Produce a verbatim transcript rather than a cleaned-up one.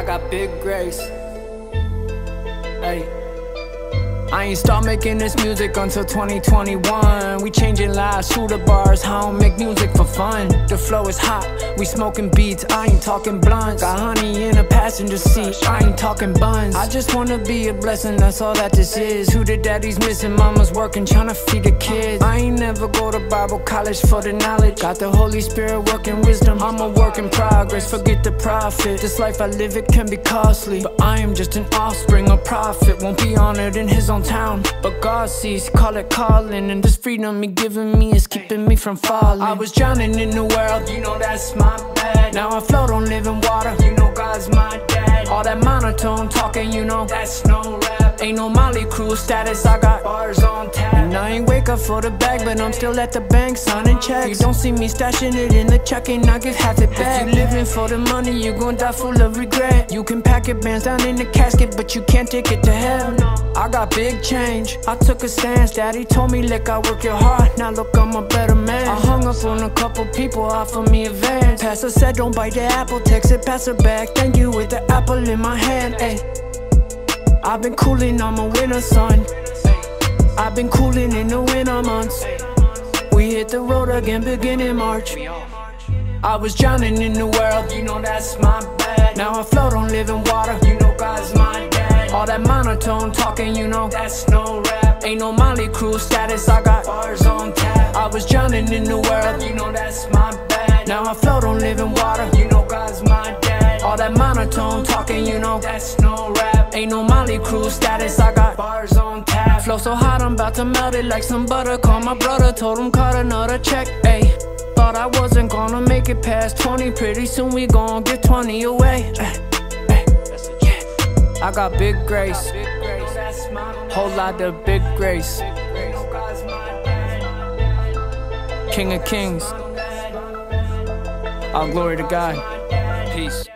I got big grace. Hey, I ain't start making this music until twenty twenty-one. We changing lives through the bars. I don't make music for fun. The flow is hot, we smoking beats. I ain't talking blunts. Got honey in a passenger seat. I ain't talking buns. I just wanna be a blessing, that's all that this is. Who the daddy's missing? Mama's working, tryna feed the kids. I ain't never go to Bible college for the knowledge. Got the Holy Spirit working wisdom. I'm a work in progress. Forget the profit. This life I live, it can be costly. But I am just an offspring, a prophet. Won't be honored in his own town, but God sees, call it calling, and this freedom He giving me is keeping me from falling. I was drowning in the world, you know that's my bad. Now I float on living water, you know God's my dad. All that monotone talking, you know that's no rap. Ain't no Mötley Crüe status, I got bars on tap. And I ain't wake up for the bag, but I'm still at the bank signing checks. You don't see me stashing it in the check, and I give half it back. If you living for the money, you gon' die full of regret. You can pack your bands down in the casket, but you can't take it to heaven. I got big change, I took a stance. Daddy told me, look, I work your heart. Now look, I'm a better man. I hung up on a couple people, offered me a van. Pastor said, don't bite the apple, text it, pass it back. Thank you with the apple in my hand. Ay, I've been cooling, I'm a winter son. I've been cooling in the winter months. We hit the road again, beginning March. I was drowning in the world, you know that's my bad. Now I float on living water, you know God's my dad. All that monotone talking, you know that's no rap. Ain't no Mötley Crüe status, I got bars on tap. I was drowning in the world, you know that's my bad. Now I float on living water, you know God's my dad. All that monotone talking, you know that's no rap. Ain't no Mötley Crüe status, I got bars on tap. Flow so hot, I'm about to melt it like some butter. Call my brother, told him cut another check. Ayy, thought I wasn't gonna make it past twenty. Pretty soon we gon' get twenty away. Ay. I got big grace, whole lot of big grace. King of kings, all glory to God. Peace.